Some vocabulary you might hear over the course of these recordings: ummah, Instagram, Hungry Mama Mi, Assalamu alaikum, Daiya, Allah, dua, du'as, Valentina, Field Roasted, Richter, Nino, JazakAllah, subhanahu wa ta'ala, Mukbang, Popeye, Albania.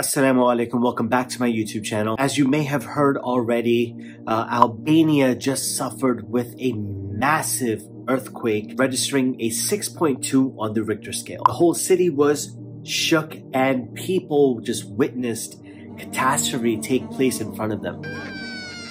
Assalamu alaikum, welcome back to my YouTube channel. As you may have heard already, Albania just suffered with a massive earthquake, registering a 6.2 on the Richter scale. The whole city was shook and people just witnessed catastrophe take place in front of them.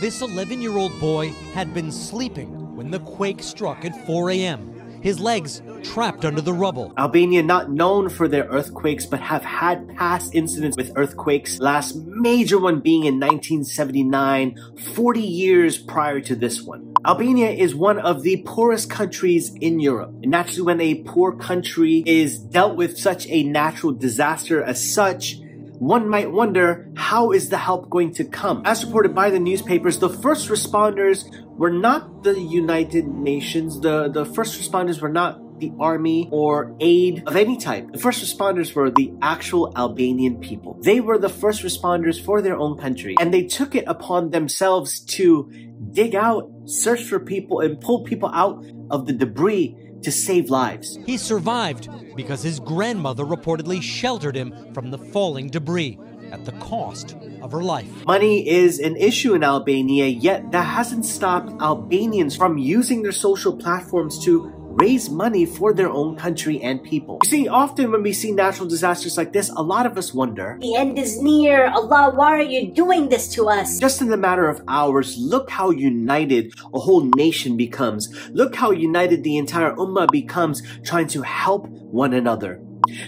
This 11-year-old boy had been sleeping when the quake struck at 4 a.m. His legs trapped under the rubble. Albania, not known for their earthquakes, but have had past incidents with earthquakes. Last major one being in 1979, 40 years prior to this one. Albania is one of the poorest countries in Europe. And naturally, when a poor country is dealt with such a natural disaster as such, one might wonder, how is the help going to come? As reported by the newspapers, the first responders were not the United Nations. The first responders were not the army or aid of any type. The first responders were the actual Albanian people. They were the first responders for their own country, and they took it upon themselves to dig out, search for people, and pull people out of the debris to save lives. He survived because his grandmother reportedly sheltered him from the falling debris at the cost of her life. Money is an issue in Albania, yet that hasn't stopped Albanians from using their social platforms to raise money for their own country and people. You see, often when we see natural disasters like this, a lot of us wonder, the end is near, Allah, why are you doing this to us? Just in the matter of hours, look how united a whole nation becomes. Look how united the entire ummah becomes, trying to help one another.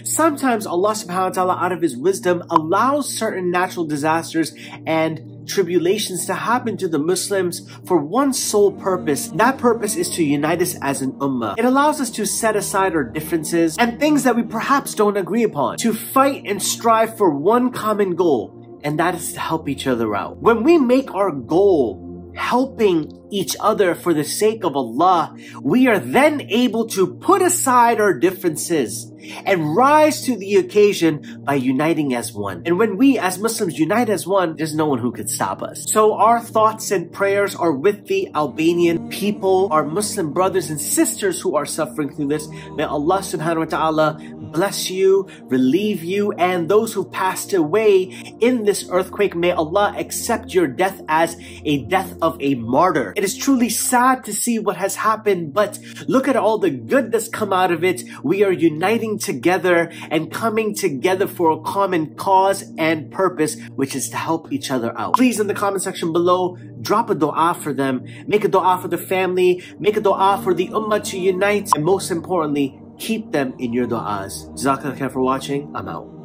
Sometimes Allah subhanahu wa ta'ala, out of his wisdom, allows certain natural disasters and tribulations to happen to the Muslims for one sole purpose. That purpose is to unite us as an ummah. It allows us to set aside our differences and things that we perhaps don't agree upon, to fight and strive for one common goal, and that is to help each other out. When we make our goal helping each other for the sake of Allah, we are then able to put aside our differences and rise to the occasion by uniting as one. And when we as Muslims unite as one, there's no one who could stop us. So our thoughts and prayers are with the Albanian people, our Muslim brothers and sisters who are suffering through this. May Allah subhanahu wa ta'ala bless you, relieve you, and those who passed away in this earthquake, may Allah accept your death as a death of a martyr. It is truly sad to see what has happened, but look at all the good that's come out of it. We are uniting together and coming together for a common cause and purpose, which is to help each other out. Please, in the comment section below, drop a dua for them. Make a dua for the family. Make a dua for the ummah to unite. And most importantly, keep them in your du'as. JazakAllah khair for watching. I'm out.